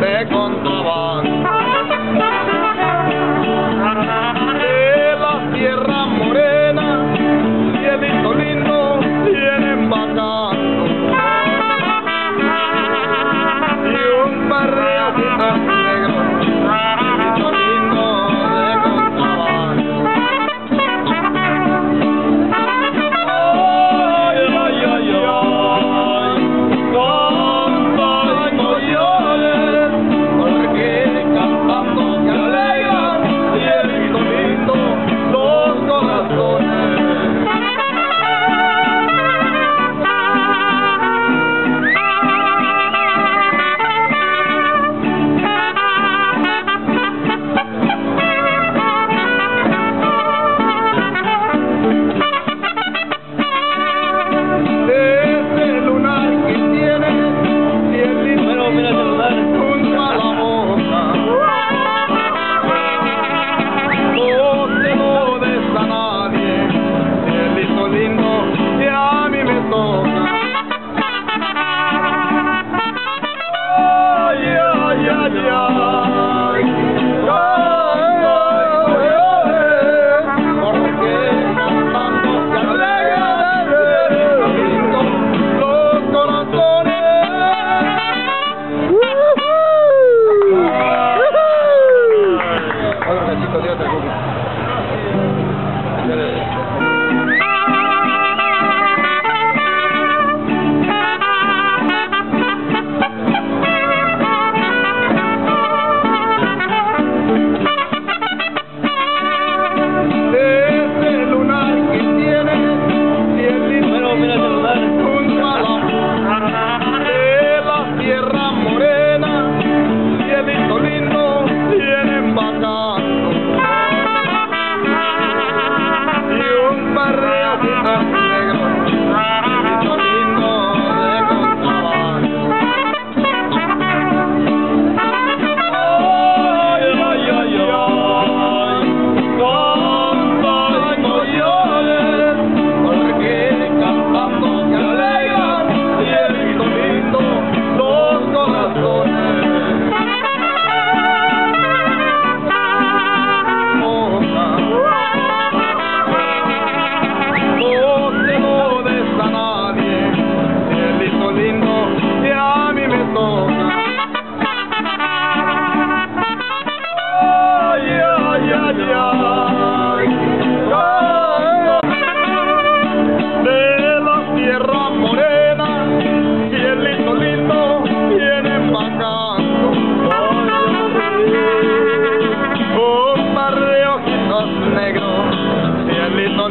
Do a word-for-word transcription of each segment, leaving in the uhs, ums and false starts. de contrabando, de la tierra morena, Cielito Lindo vienen bajando, y un par de ojitos negros, Cielito Lindo de contrabando. Ay, ay, ay, ay, tantas emociones, porque cantando que alegran, Cielito Lindo los corazones.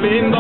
Lindo.